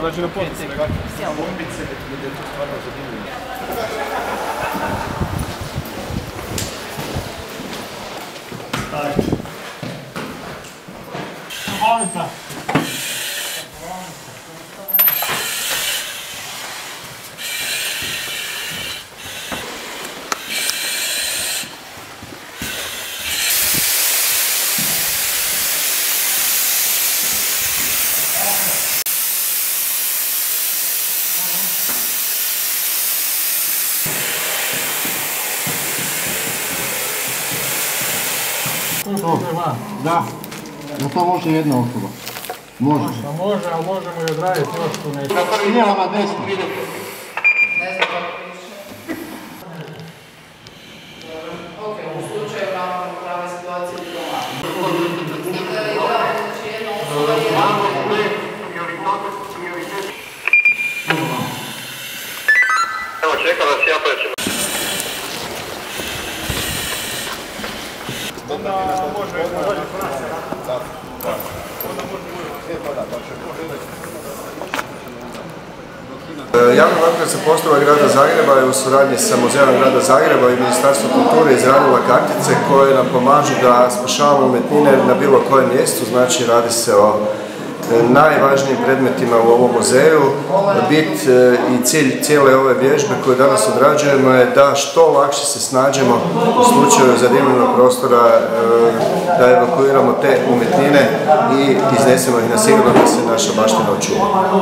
Znači na potpisu nekako. Lombice, gdje je to stvarno zadivljeno. Tako. Volita. Da, da to može jedna osoba. Može. Može, ali možemo i odraditi još tu nešto. Idjelama desno. Ne znam kako piše. Ok, u slučaju imamo prave situacije i doma. Znači jedna osoba i jedna osoba. Evo čekam da si ja prećem. Onda može uvijek. Javna vatrogasna postrojba grada Zagreba je u suradnji sa Muzejom grada Zagreba i Ministarstvom kulture izradila kartice koje nam pomažu da spašavamo umetnine na bilo kojem mjestu, znači radi se o najvažnijim predmetima u ovom muzeju. Bit i cilj cijele ove vježbe koje danas odrađujemo je da što lakše se snađemo u slučaju zadimljenog prostora, da evakuiramo te umjetnine i iznesemo ih na sigurno da se naša baština očuva.